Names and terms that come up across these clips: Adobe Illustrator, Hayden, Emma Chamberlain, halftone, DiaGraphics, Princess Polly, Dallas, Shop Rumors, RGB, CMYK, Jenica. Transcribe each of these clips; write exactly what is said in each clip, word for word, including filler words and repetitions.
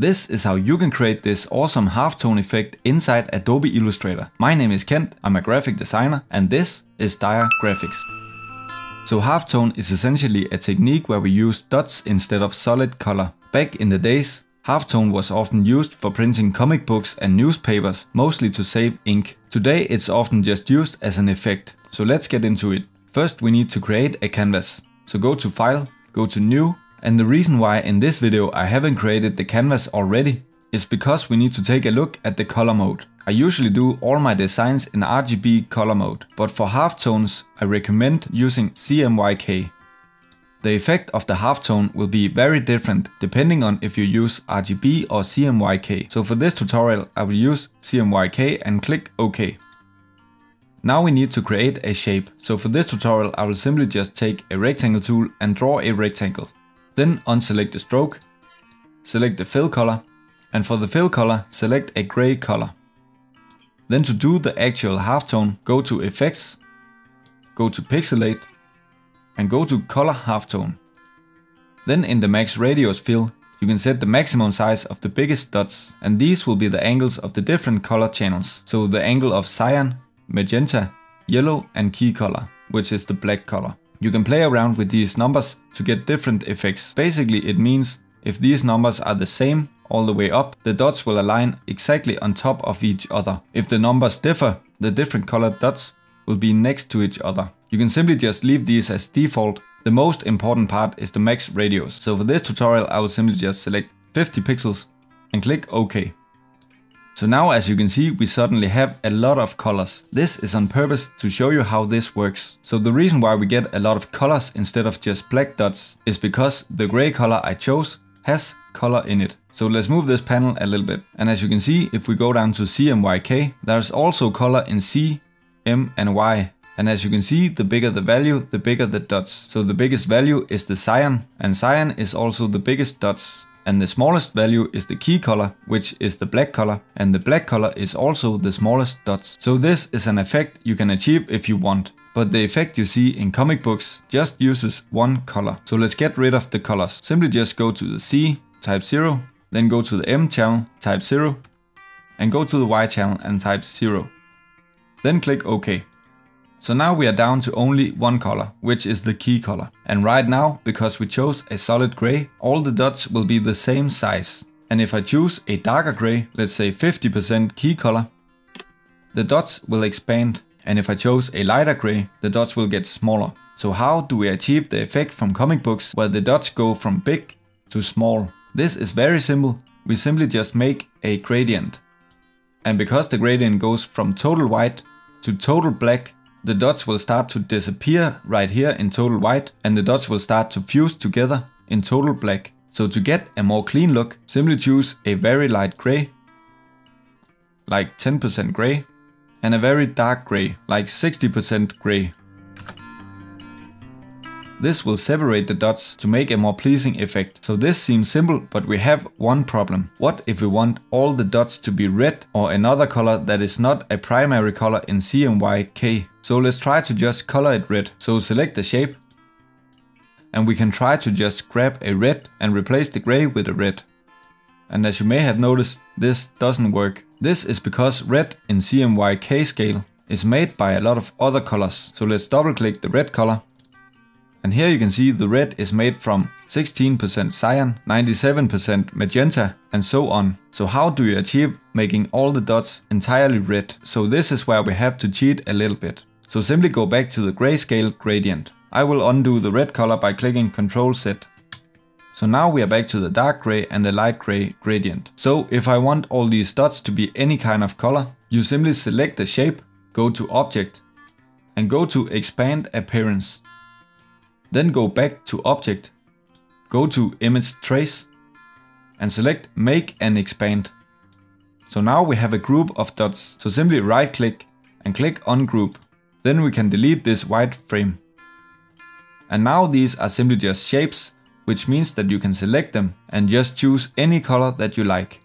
This is how you can create this awesome halftone effect inside Adobe Illustrator. My name is Kent, I'm a graphic designer, and this is DiaGraphics. So halftone is essentially a technique where we use dots instead of solid color. Back in the days, halftone was often used for printing comic books and newspapers, mostly to save ink. Today it's often just used as an effect. So let's get into it. First we need to create a canvas. So go to File, go to New. And the reason why in this video I haven't created the canvas already is because we need to take a look at the color mode. I usually do all my designs in R G B color mode, but for halftones I recommend using C M Y K. The effect of the halftone will be very different depending on if you use R G B or C M Y K. So for this tutorial I will use C M Y K and click OK. Now we need to create a shape. So for this tutorial I will simply just take a rectangle tool and draw a rectangle. Then unselect the stroke, select the fill color, and for the fill color, select a gray color. Then to do the actual halftone, go to Effects, go to Pixelate, and go to Color Halftone. Then in the Max Radius field, you can set the maximum size of the biggest dots, and these will be the angles of the different color channels. So the angle of cyan, magenta, yellow, and key color, which is the black color. You can play around with these numbers to get different effects. Basically it means if these numbers are the same all the way up, the dots will align exactly on top of each other. If the numbers differ, the different colored dots will be next to each other. You can simply just leave these as default. The most important part is the max radius. So for this tutorial I will simply just select fifty pixels and click OK. So now as you can see, we suddenly have a lot of colors. This is on purpose to show you how this works. So the reason why we get a lot of colors instead of just black dots is because the gray color I chose has color in it. So let's move this panel a little bit. And as you can see, if we go down to C M Y K, there's also color in C, M and Y. And as you can see, the bigger the value, the bigger the dots. So the biggest value is the cyan, and cyan is also the biggest dots. And the smallest value is the key color, which is the black color, and the black color is also the smallest dots. So this is an effect you can achieve if you want. But the effect you see in comic books just uses one color. So let's get rid of the colors. Simply just go to the C, type zero, then go to the M channel, type zero, and go to the Y channel and type zero. Then click OK. So now we are down to only one color, which is the key color. And right now, because we chose a solid gray, all the dots will be the same size. And if I choose a darker gray, let's say fifty percent key color, the dots will expand. And if I chose a lighter gray, the dots will get smaller. So how do we achieve the effect from comic books where the dots go from big to small? This is very simple. We simply just make a gradient. And because the gradient goes from total white to total black, the dots will start to disappear right here in total white, and the dots will start to fuse together in total black. So to get a more clean look, simply choose a very light gray, like ten percent gray, and a very dark gray, like sixty percent gray. This will separate the dots to make a more pleasing effect. So this seems simple, but we have one problem. What if we want all the dots to be red or another color that is not a primary color in C M Y K? So let's try to just color it red. So select the shape, and we can try to just grab a red and replace the gray with a red. And as you may have noticed, this doesn't work. This is because red in C M Y K scale is made by a lot of other colors. So let's double click the red color. And here you can see the red is made from sixteen percent cyan, ninety-seven percent magenta, and so on. So how do you achieve making all the dots entirely red? So this is where we have to cheat a little bit. So simply go back to the grayscale gradient. I will undo the red color by clicking control Z. So now we are back to the dark gray and the light gray gradient. So if I want all these dots to be any kind of color, you simply select the shape, go to Object, and go to Expand Appearance. Then go back to Object, go to Image Trace, and select Make and Expand. So now we have a group of dots, so simply right click and click on Group. Then we can delete this white frame. And now these are simply just shapes, which means that you can select them and just choose any color that you like.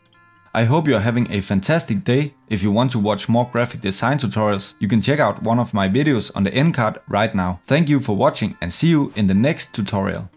I hope you're having a fantastic day. If you want to watch more graphic design tutorials, you can check out one of my videos on the end card right now. Thank you for watching and see you in the next tutorial.